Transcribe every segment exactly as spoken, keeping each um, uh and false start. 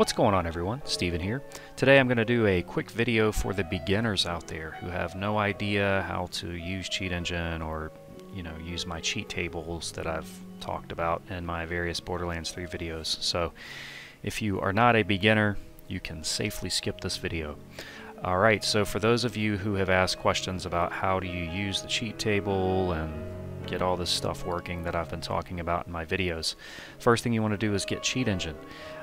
What's going on, everyone? Steven here. Today I'm going to do a quick video for the beginners out there who have no idea how to use Cheat Engine or, you know, use my cheat tables that I've talked about in my various Borderlands three videos. So if you are not a beginner, you can safely skip this video. Alright, so for those of you who have asked questions about how do you use the cheat table and get all this stuff working that I've been talking about in my videos. First thing you want to do is get Cheat Engine.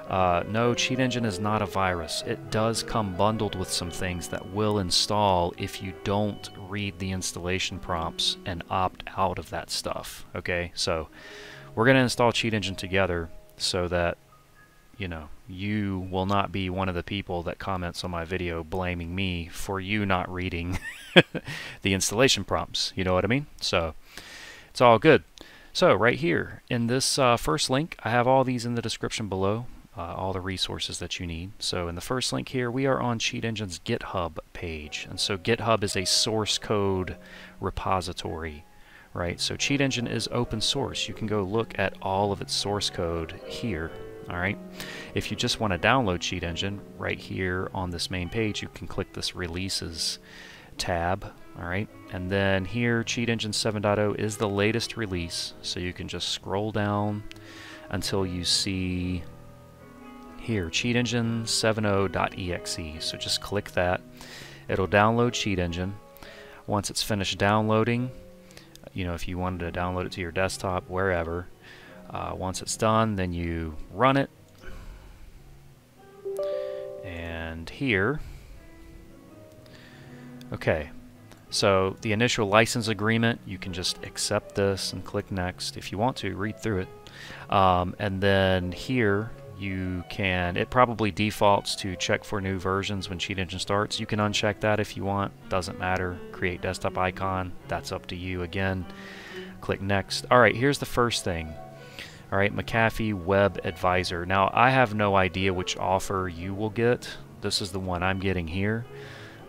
Uh, no, Cheat Engine is not a virus. It does come bundled with some things that will install if you don't read the installation prompts and opt out of that stuff. Okay, so we're going to install Cheat Engine together so that, you know, you will not be one of the people that comments on my video blaming me for you not reading the installation prompts. You know what I mean? So it's all good. So right here in this uh, first link, I have all these in the description below, uh, all the resources that you need. So in the first link here, we are on Cheat Engine's GitHub page. And so GitHub is a source code repository, right? So Cheat Engine is open source. You can go look at all of its source code here. All right. If you just want to download Cheat Engine, right here on this main page, you can click this releases tab. All right, and then here Cheat Engine seven point oh is the latest release, so you can just scroll down until you see here Cheat Engine seven point oh dot E X E. So just click that, it'll download Cheat Engine. Once it's finished downloading, you know, if you wanted to download it to your desktop, wherever, uh, once it's done, then you run it, and here, okay. So the initial license agreement, you can just accept this and click next if you want to, read through it. Um, and then here you can, it probably defaults to check for new versions when Cheat Engine starts. You can uncheck that if you want, doesn't matter. Create desktop icon, that's up to you again. Click next. All right, here's the first thing. All right, McAfee Web Advisor. Now I have no idea which offer you will get. This is the one I'm getting here,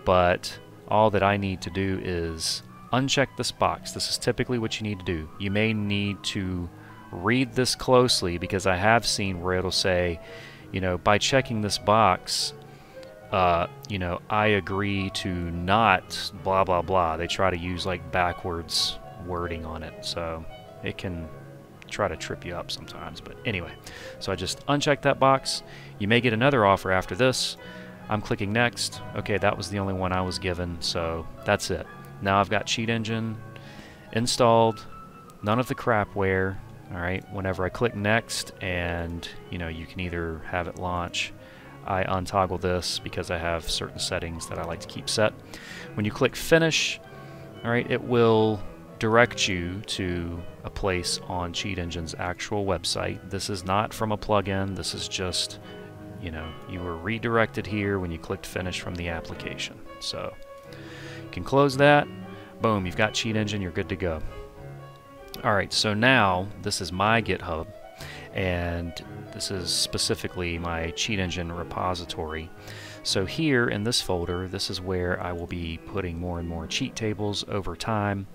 but all that I need to do is uncheck this box. This is typically what you need to do. You may need to read this closely because I have seen where it'll say, you know, by checking this box, uh, you know, I agree to not blah, blah, blah. They try to use like backwards wording on it. So it can try to trip you up sometimes. But anyway, so I just uncheck that box. You may get another offer after this. I'm clicking next. Okay, that was the only one I was given, so that's it. Now I've got Cheat Engine installed, none of the crapware. All right, whenever I click next, and you know, you can either have it launch. I untoggle this because I have certain settings that I like to keep set. When you click finish, all right, it will direct you to a place on Cheat Engine's actual website. This is not from a plugin, this is just, you know, you were redirected here when you clicked finish from the application. So you can close that. Boom, you've got Cheat Engine, you're good to go. All right, so now this is my GitHub, and this is specifically my Cheat Engine repository. So here in this folder, this is where I will be putting more and more cheat tables over time.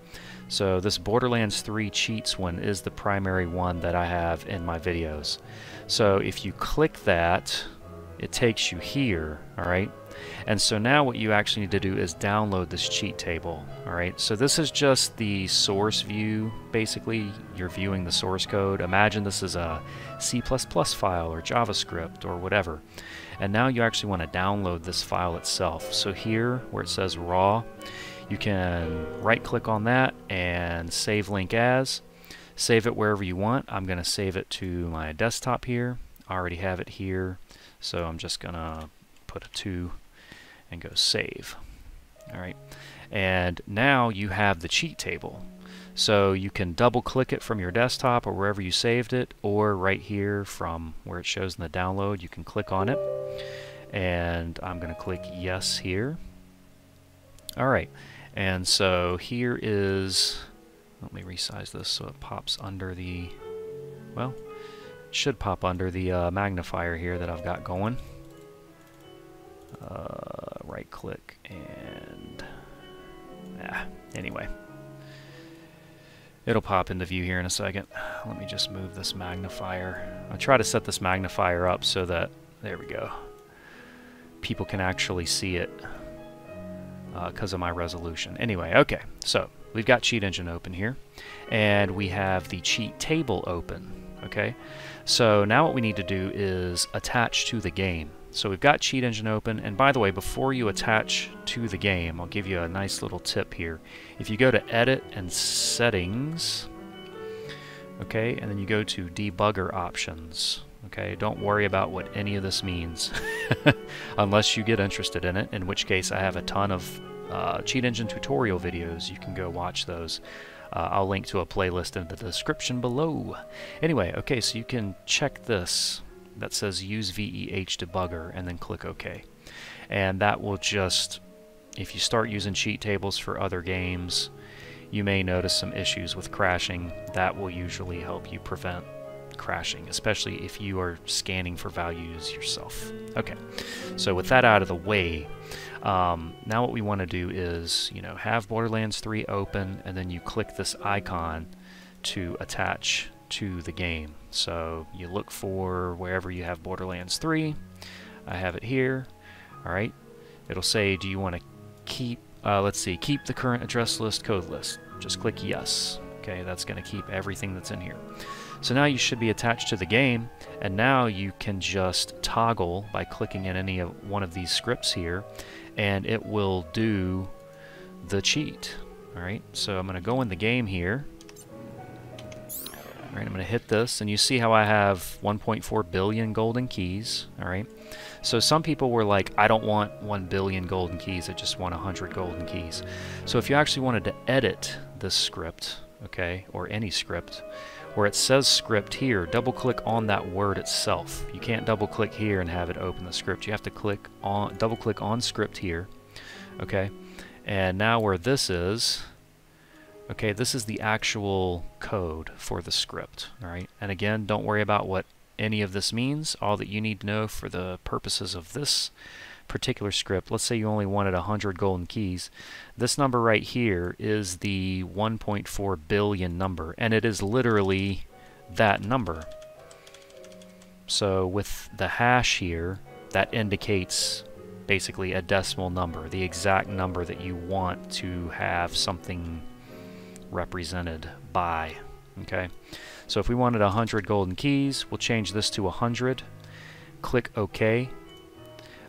So this Borderlands three cheats one is the primary one that I have in my videos. So if you click that, it takes you here, all right? And so now what you actually need to do is download this cheat table, all right? So this is just the source view, basically. You're viewing the source code. Imagine this is a C plus plus file or JavaScript or whatever. And now you actually want to download this file itself. So here, where it says raw, you can right-click on that and save link as. Save it wherever you want. I'm going to save it to my desktop here. I already have it here, so I'm just going to put a two and go save. All right, and now you have the cheat table. So you can double-click it from your desktop or wherever you saved it, or right here from where it shows in the download, you can click on it. And I'm going to click yes here. All right, and so here is, let me resize this so it pops under the, well, it should pop under the uh, magnifier here that I've got going. Uh, right click and, ah, anyway. It'll pop into view here in a second. Let me just move this magnifier. I try to set this magnifier up so that There we go. People can actually see it because uh, of my resolution. Anyway, okay, so we've got Cheat Engine open here, and we have the cheat table open, okay? So now what we need to do is attach to the game. So we've got Cheat Engine open, and by the way, before you attach to the game, I'll give you a nice little tip here. If you go to Edit and Settings, okay, and then you go to Debugger Options, okay, don't worry about what any of this means unless you get interested in it, in which case I have a ton of uh, Cheat Engine tutorial videos. You can go watch those. Uh, I'll link to a playlist in the description below. Anyway, okay, so you can check this that says use V E H debugger and then click OK. And that will just, if you start using cheat tables for other games, you may notice some issues with crashing. That will usually help you prevent crashing, especially if you are scanning for values yourself. Okay, so with that out of the way, Um, now what we want to do is, you know, have Borderlands three open, and then you click this icon to attach to the game. So you look for wherever you have Borderlands three. I have it here. All right. It'll say, do you want to keep, uh, let's see, keep the current address list, code list. Just click yes. Okay, that's going to keep everything that's in here. So now you should be attached to the game, and now you can just toggle by clicking in any of one of these scripts here, and it will do the cheat. All right, so I'm going to go in the game here. All right, I'm going to hit this, and you see how I have one point four billion golden keys. All right, so some people were like, I don't want one billion golden keys, I just want one hundred golden keys. So if you actually wanted to edit this script, okay, or any script, where it says script here, double click on that word itself. You can't double click here and have it open the script. You have to click on, double click on script here, okay? And now where this is, okay, this is the actual code for the script, all right? And again, don't worry about what any of this means. All that you need to know for the purposes of this particular script, let's say you only wanted one hundred golden keys, this number right here is the one point four billion number, and it is literally that number. So with the hash here, that indicates basically a decimal number, the exact number that you want to have something represented by, okay? So if we wanted one hundred golden keys, we'll change this to one hundred, click OK.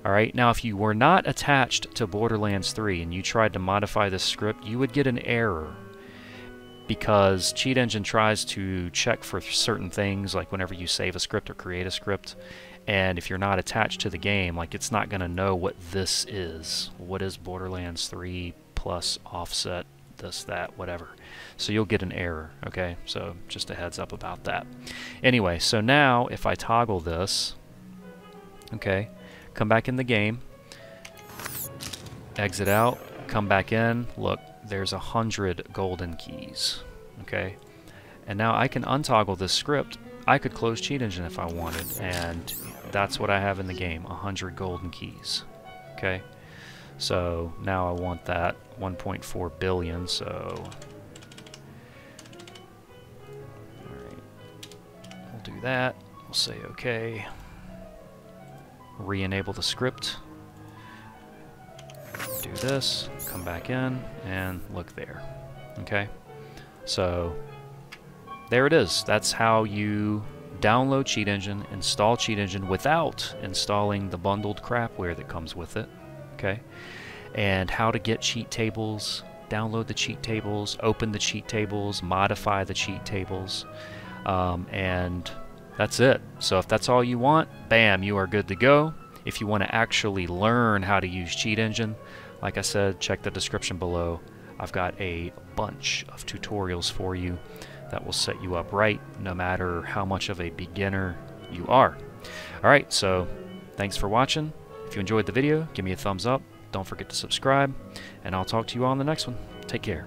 All right, now if you were not attached to Borderlands three and you tried to modify this script, you would get an error because Cheat Engine tries to check for certain things, like whenever you save a script or create a script, and if you're not attached to the game, like it's not going to know what this is. What is Borderlands three plus offset, this, that, whatever. So you'll get an error, okay? So just a heads up about that. Anyway, so now if I toggle this, okay, come back in the game, exit out, come back in, look, there's a hundred golden keys, okay? And now I can untoggle this script. I could close Cheat Engine if I wanted, and that's what I have in the game, a hundred golden keys, okay? So now I want that one point four billion, so all right, we'll do that, we'll say okay. Re-enable the script, do this, come back in, and look there. Okay, so there it is. That's how you download Cheat Engine, install Cheat Engine without installing the bundled crapware that comes with it, okay? And how to get cheat tables, download the cheat tables, open the cheat tables, modify the cheat tables, um, and that's it. So if that's all you want, bam, you are good to go. If you want to actually learn how to use Cheat Engine, like I said, check the description below. I've got a bunch of tutorials for you that will set you up right, no matter how much of a beginner you are. All right, so thanks for watching. If you enjoyed the video, give me a thumbs up. Don't forget to subscribe, and I'll talk to you all in the next one. Take care.